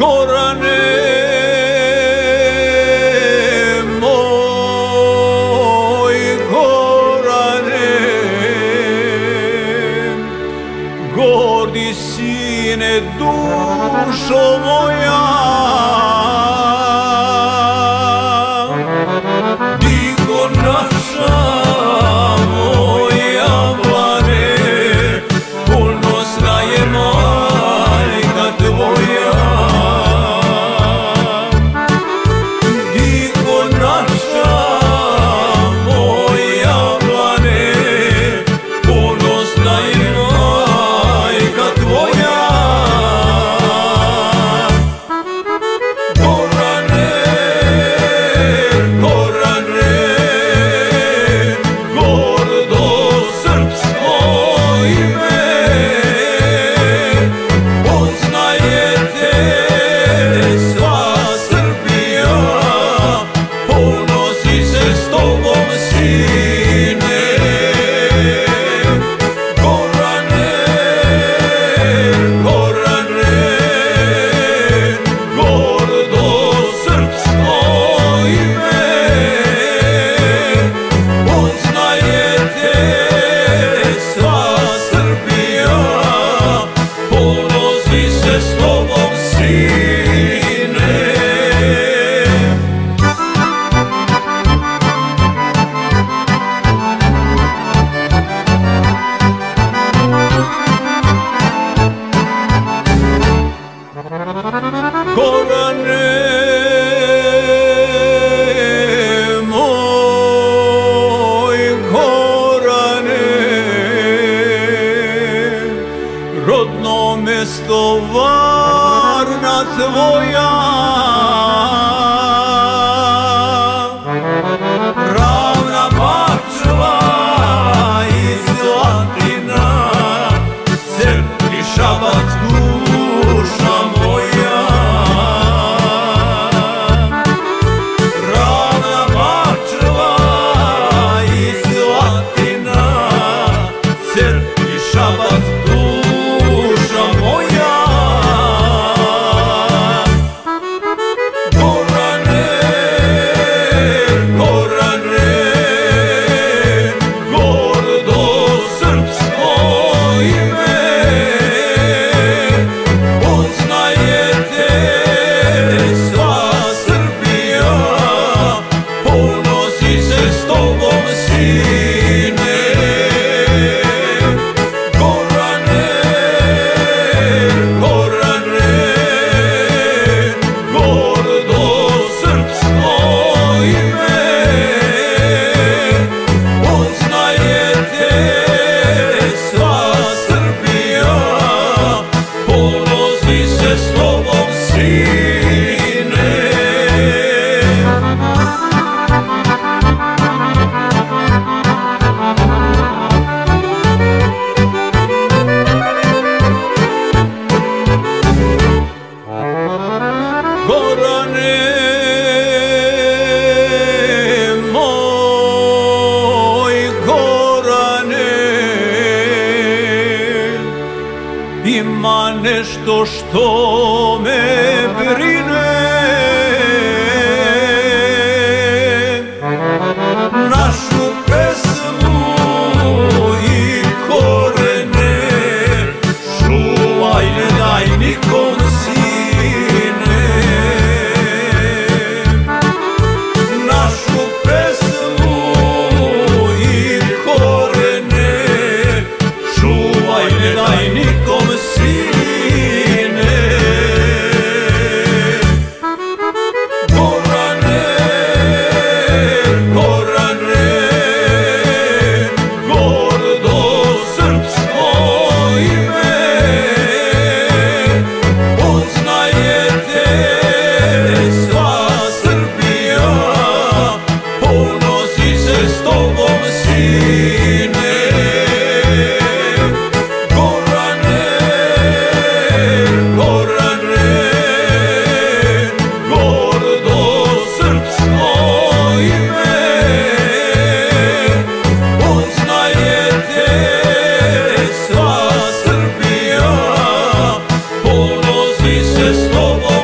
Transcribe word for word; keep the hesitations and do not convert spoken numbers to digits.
Gorane moj, Gorane, gordi sine, dušo moja. Digo naša moja Vlade, ponosna je majka tvoja. Gorane moj, Gorane, rodno mesto Varna tvoja. Ravna bačva i zlatina, crkli šabac duša moja. Ima nešto što me brine, našu pesmu i korene čuvaj, ne daj nikom sine. Našu pesmu i korene čuvaj, ne daj nikom sine. Ovo